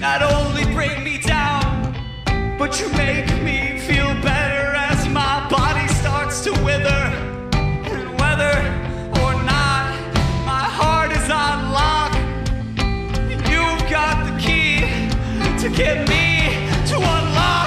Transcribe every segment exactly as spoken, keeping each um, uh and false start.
not only bring me down, but you make me feel better as my body starts to wither. And whether or not my heart is on lock, you've got the key to get me to unlock.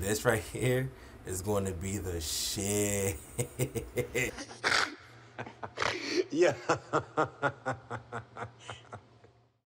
This right here is going to be the shit. Yeah.